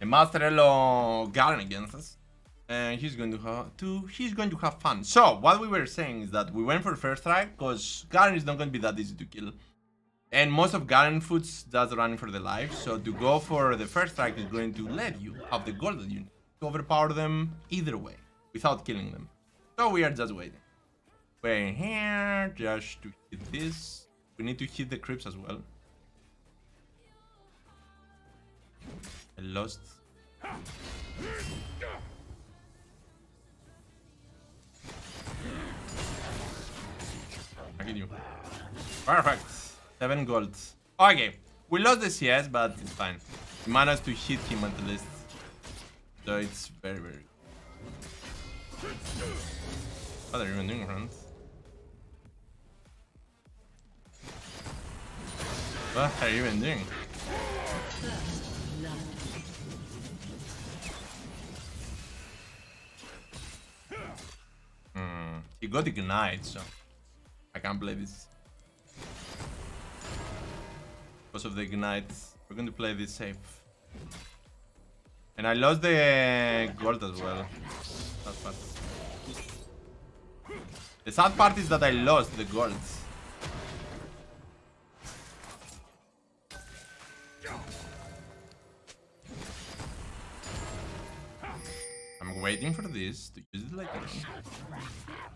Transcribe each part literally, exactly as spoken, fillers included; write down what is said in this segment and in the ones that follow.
a Master Elo Garen against us, and he's going to have to he's going to have fun. So what we were saying is that we went for first try because Garen is not going to be that easy to kill, and most of Garen foods does running for the life. So to go for the first strike is going to let you have the gold that you need to overpower them either way without killing them. So we are just waiting. We're here just to hit this. We need to hit the creeps as well. I lost. I get you. Perfect. Seven gold. Okay. We lost the C S, but it's fine. We managed to hit him at least. So it's very, very good. What are you even doing, friends? What are you even doing? Hmm. He got ignited, so I can't play this. Because of the ignite, we're going to play this safe. And I lost the gold as well. That's bad. The sad part is that I lost the gold. I'm waiting for this to use it later.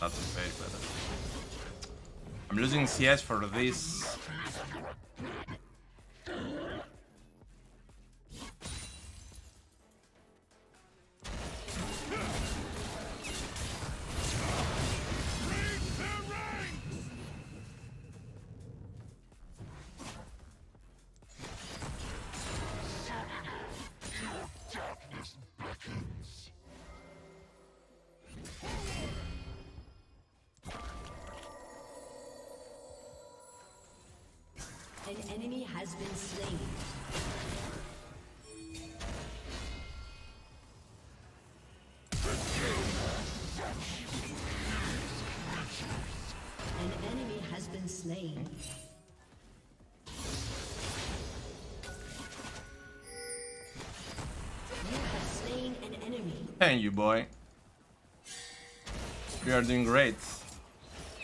That's very better. I'm losing C S for this. An enemy has been slain. An enemy has been slain. You have slain an enemy. Thank you, boy. You are doing great.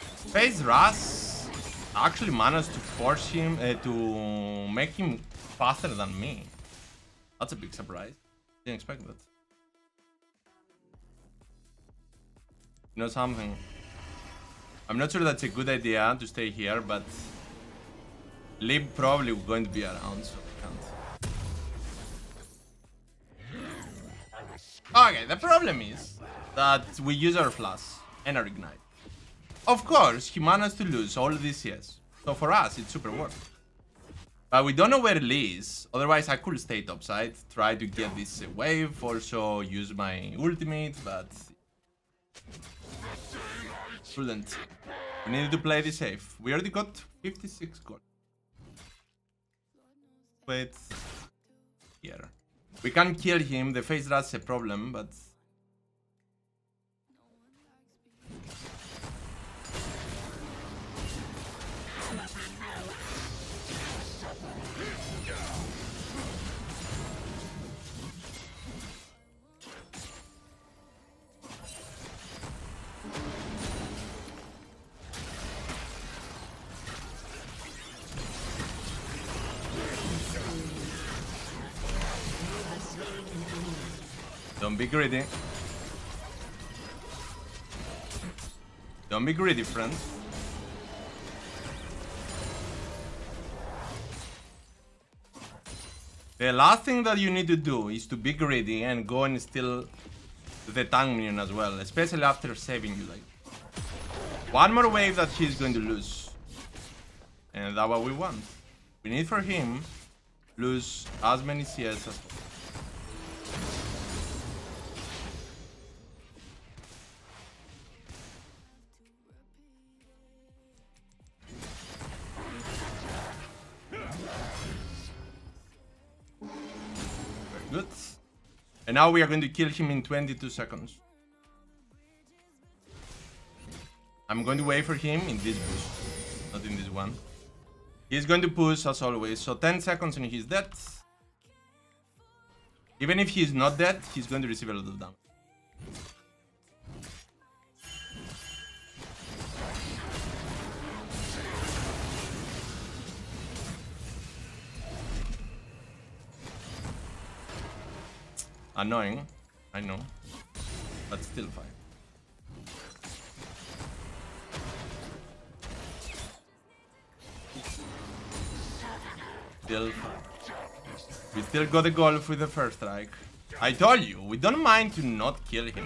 Faze Ras actually managed to force him uh, to make him faster than me. That's a big surprise. Didn't expect that. You know something? I'm not sure that's a good idea to stay here, but Lee probably going to be around, so I can't. Okay, the problem is that we use our flash and our ignite. Of course, he managed to lose all these C S, so for us it's super worth. But we don't know where Lee is, otherwise I could stay topside, try to get this wave, also use my ultimate, but shouldn't. We needed to play this safe. We already got fifty-six gold. Wait, here. We can kill him, the Faze Ras is a problem, but don't be greedy. Don't be greedy, friends. The last thing that you need to do is to be greedy and go and steal the tank minion as well, especially after saving you. Like one more wave that he's going to lose, and that's what we want. We need for him lose as many C S as possible. Good. And now we are going to kill him in twenty-two seconds. I'm going to wait for him in this push, not in this one. He's going to push as always, so ten seconds and he's dead. Even if he's not dead, he's going to receive a lot of damage. Annoying, I know, but still fine. Still fine. We still got a goal with the first strike. I told you, we don't mind to not kill him.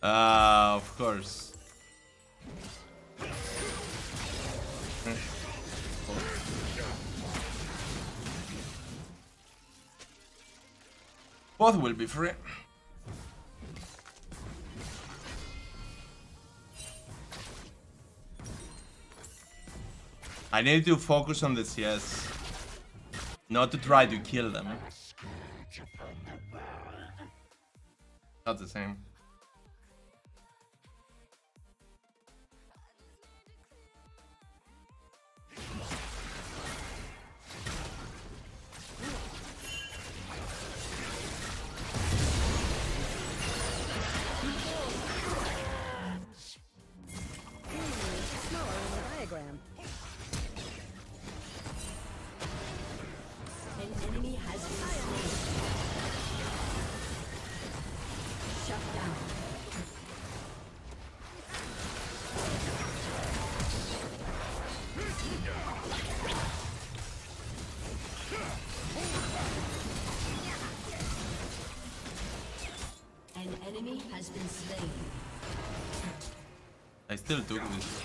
Ah, uh, of course. Both will be free. I need to focus on the C S, not to try to kill them. Not the same. Has been slain. I still took this.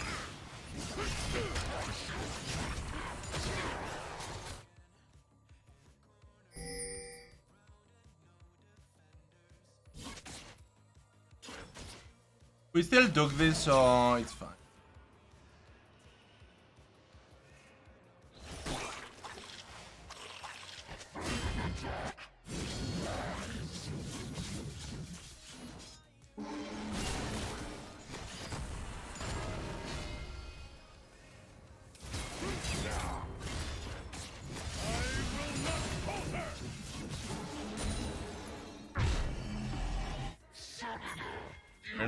We still took this, so it's fine. They're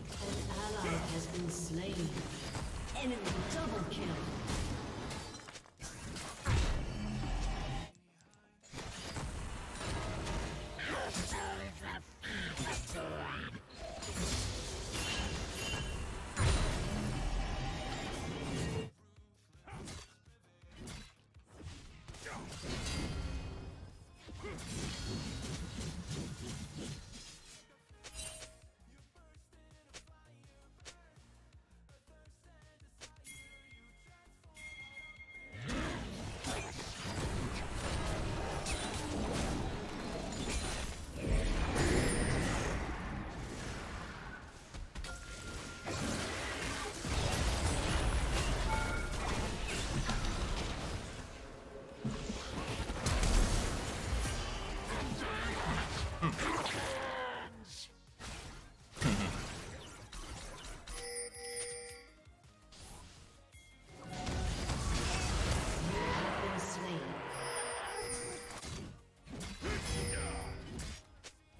An ally has been slain. Enemy double kill.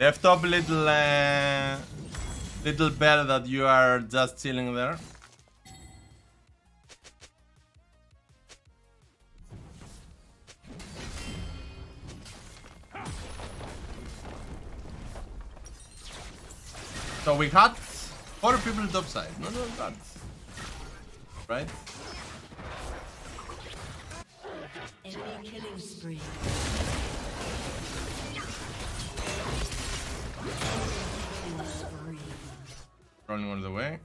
Left-top little uh, little bell that you are just chilling there. So we had four people topside, not that bad, right? Enemy killing spree. Running all the way,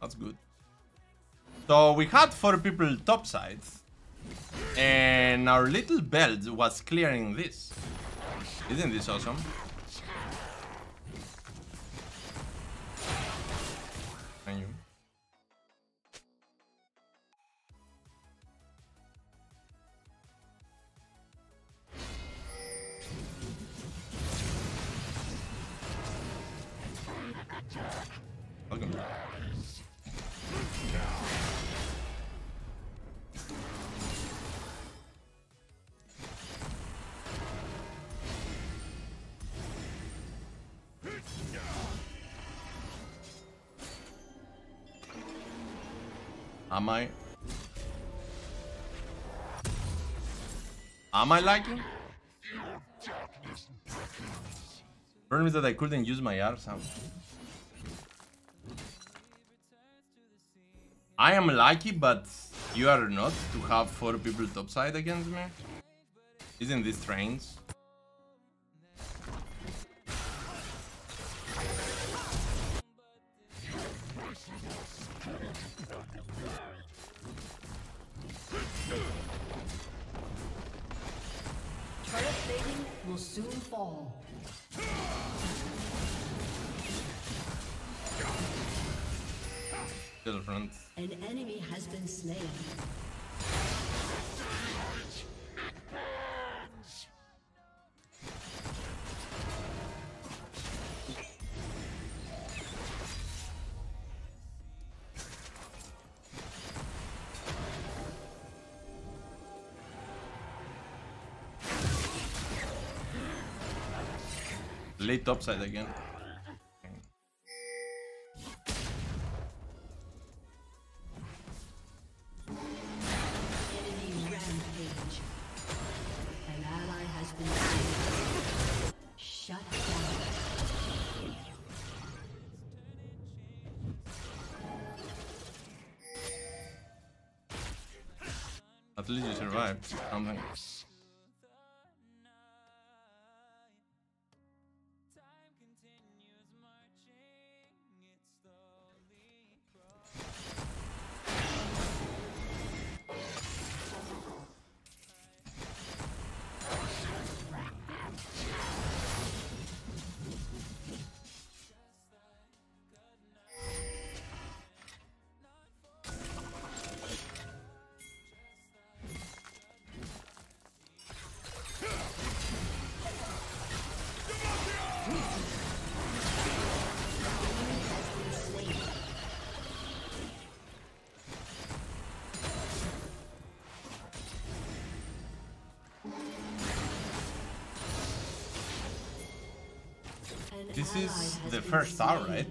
that's good. So we had four people topside, and our little belt was clearing this. Isn't this awesome? Am I? Am I lagging? Problem is that I couldn't use my R sound. I am lucky, but you are not to have four people topside against me. Isn't this strange? Will soon fall. To the front. An enemy has been slain. Lay topside again. Enemy rampage. An ally has been killed. Shut down. At least you survived something. This is the first tower, right?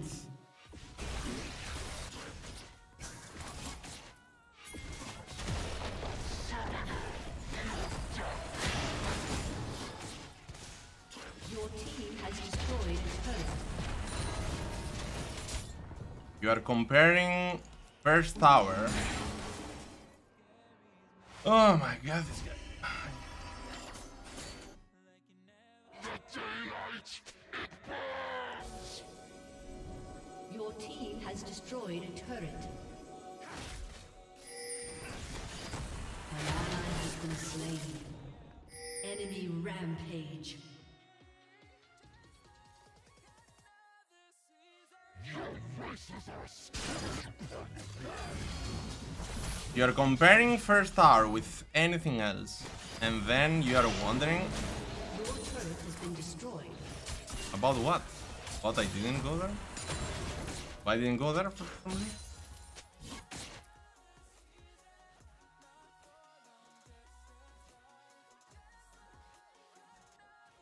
Your team has destroyed its turret. You are comparing first tower. Oh my god, this guy. Your team has destroyed a turret. An ally has been slain. Enemy rampage. Your voices are scared. You're comparing first tower with anything else, and then you are wondering. Your turret has been destroyed. About what? What, I didn't go there? Why didn't go there for some reason?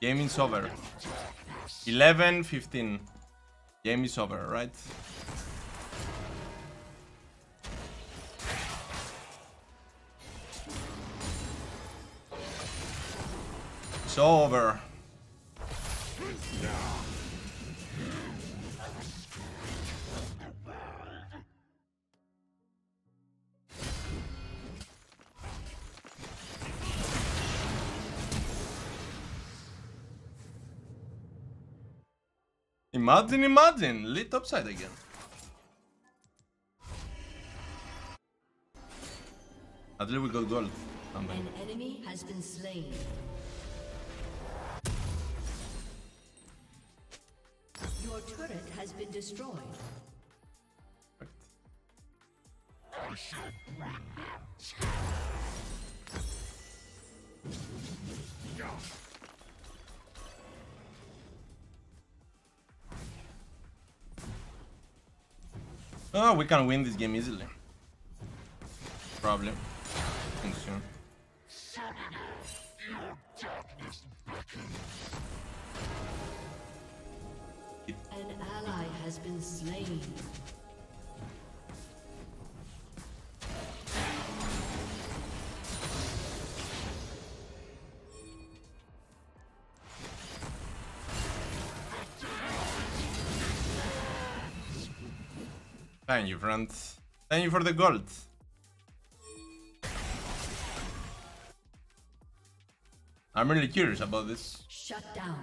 Game is over. eleven fifteen. Game is over, right? It's over. Imagine, imagine, Lee topside again. At least we got gold. Something. An enemy has been slain. Your turret has been destroyed. Perfect. I shall bring them to oh, we can win this game easily. Probably. I think so. An ally has been slain. Thank you, friends. Thank you for the gold. I'm really curious about this. Shut down.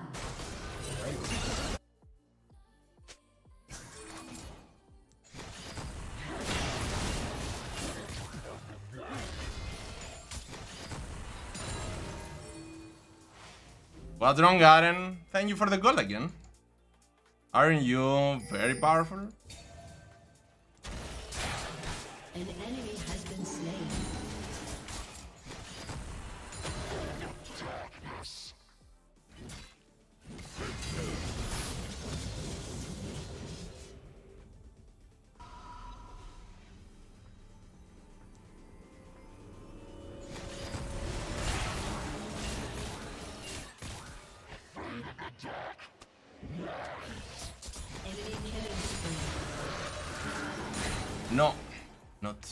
What's wrong, Garen? Thank you for the gold again. Aren't you very powerful? An enemy has been slain. Darkness. Enemy killing spree. No. Not.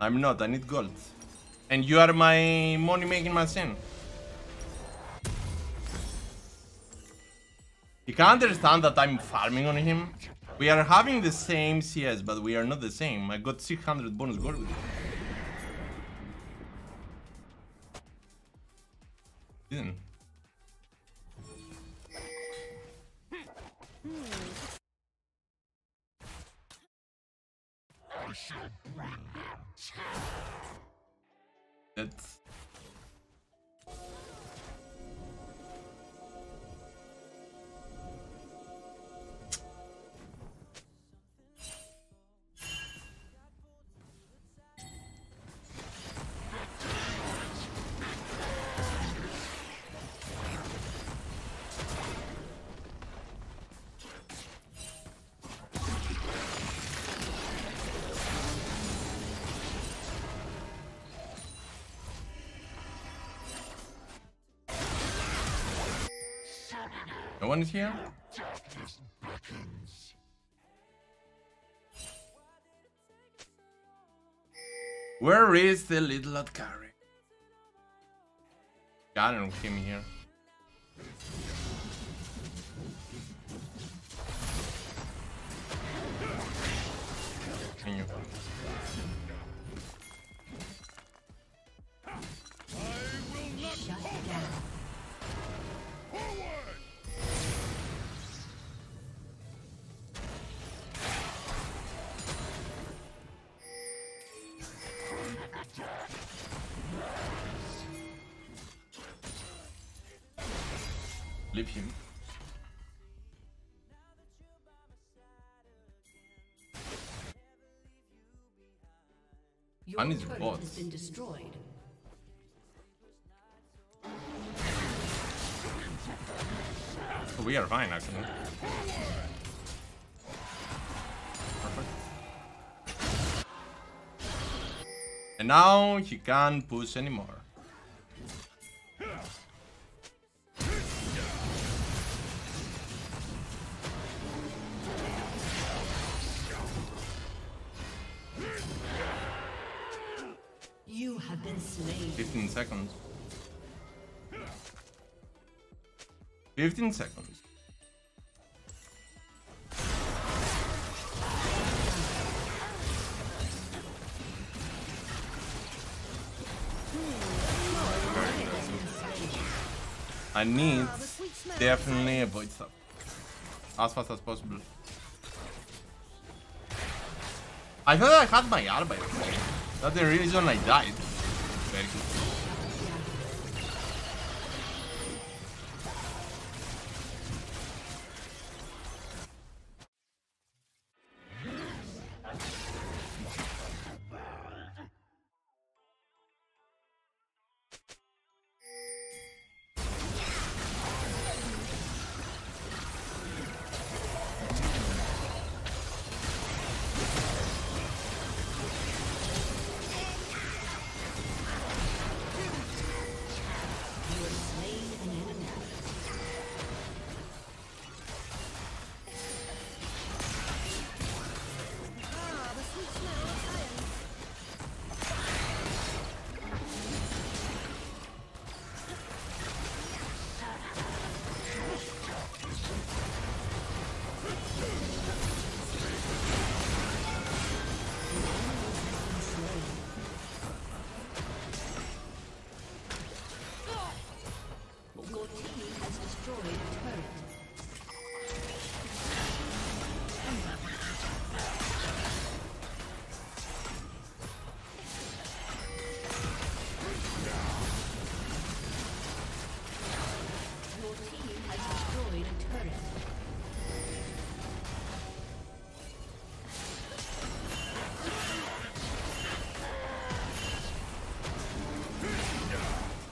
I'm not, I need gold. And you are my money making machine. You can understand that I'm farming on him. We are having the same C S, but we are not the same. I got six hundred bonus gold with him. Didn't. That's no one is here? Where is the little Adkari? Garen came here. Can you? Leave him. Your turret has been destroyed. We are fine, actually. Perfect. And now he can't push anymore. You have been slain. Fifteen seconds. Fifteen seconds. I need definitely a Void Staff as fast as possible. I thought I had my R by the way. That's the reason I died. Very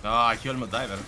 Ah, he almost died there.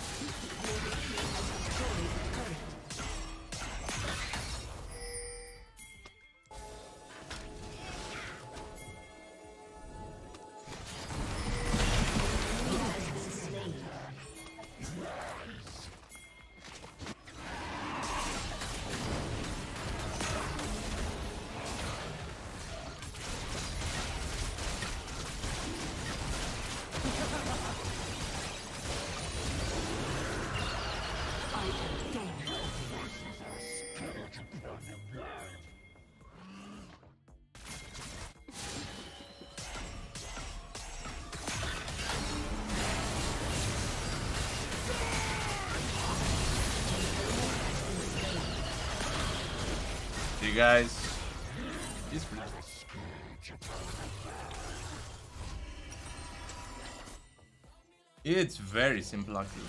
You guys, he's pretty it's very simple actually.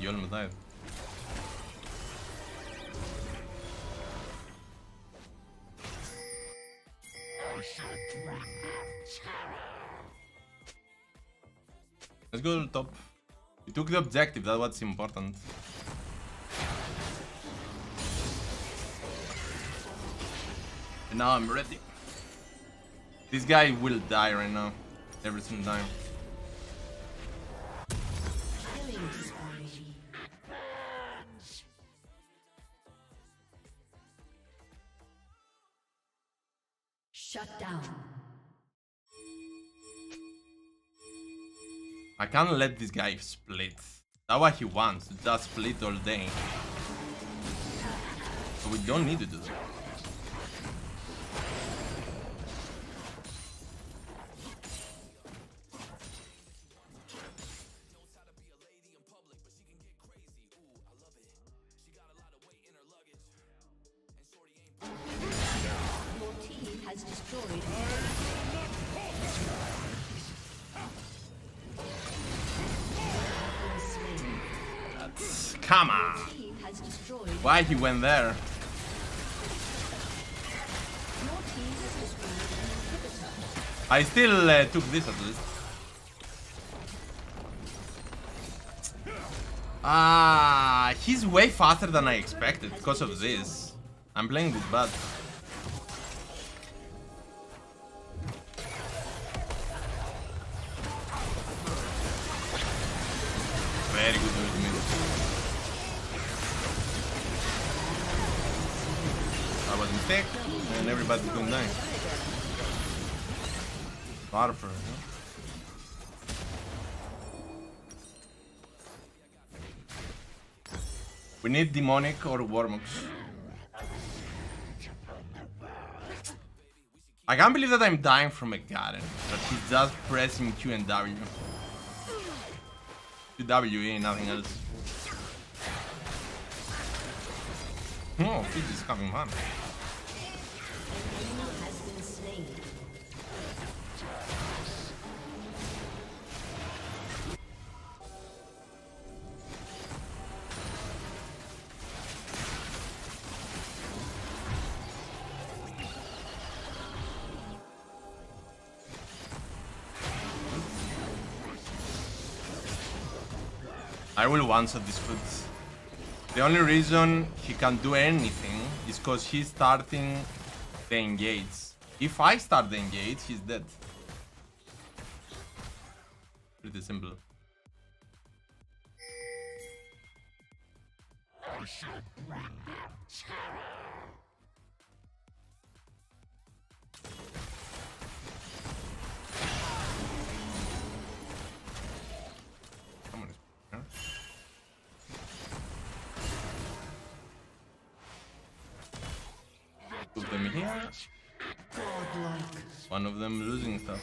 You almost died. Let's go to the top. We took the objective, that's what's important. And now I'm ready. This guy will die right now. Every single time. Shut down. I can't let this guy split. That's what he wants. Just split all day. So we don't need to do that. Come on! Why he went there? I still uh, took this at least. Ah, he's way faster than I expected because of this. I'm playing good bad. Very good movement. That was a mistake, and everybody's going down. Barfer, huh? We need Demonic or Wormux. I can't believe that I'm dying from a Garen, but he's just pressing Q and W. Q W ain't nothing else. Oh, Faze is having fun. I will one-shot this foot. The only reason he can do anything is because he's starting the engage. If I start the engage, he's dead. Pretty simple. Them here. One of them losing stuff.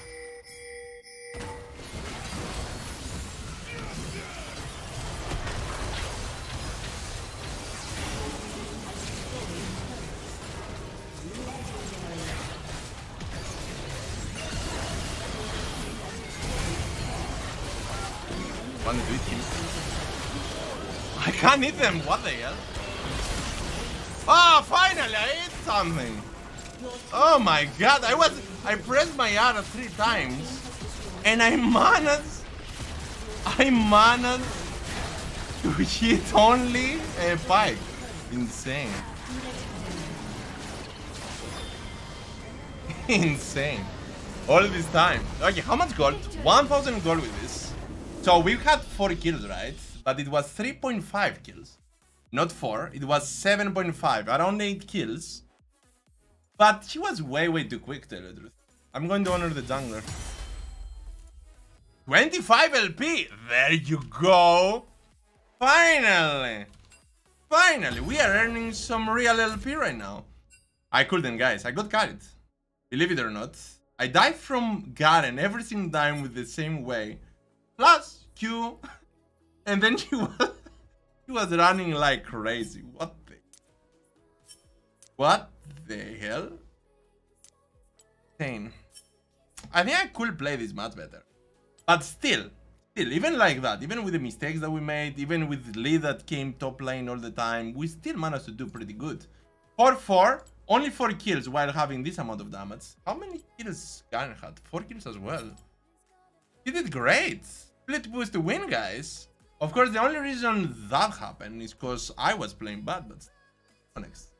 One good hit. I can't hit them, what the hell? Ah, oh, finally I hit something! Oh my god, I was I pressed my R three times and I managed I managed to hit only a pipe. Insane. Insane. All this time. Okay, how much gold? one thousand gold with this. So we had four kills, right? But it was three point five kills. Not four, it was seven point five, around eight kills. But he was way, way too quick, to tell you the truth. I'm going to honor the jungler. twenty-five L P! There you go! Finally! Finally, we are earning some real L P right now. I couldn't, guys. I got carried. Believe it or not. I died from Garen every single time with the same way. Plus, Q. And then he was... He was running like crazy. What the... What the hell? Insane. I think I could play this much better. But still, still, even like that, even with the mistakes that we made, even with Lee that came top lane all the time, we still managed to do pretty good. four four, only four kills while having this amount of damage. How many kills Garen had? four kills as well. He did great. Split boost to win, guys. Of course, the only reason that happened is because I was playing bad, but next.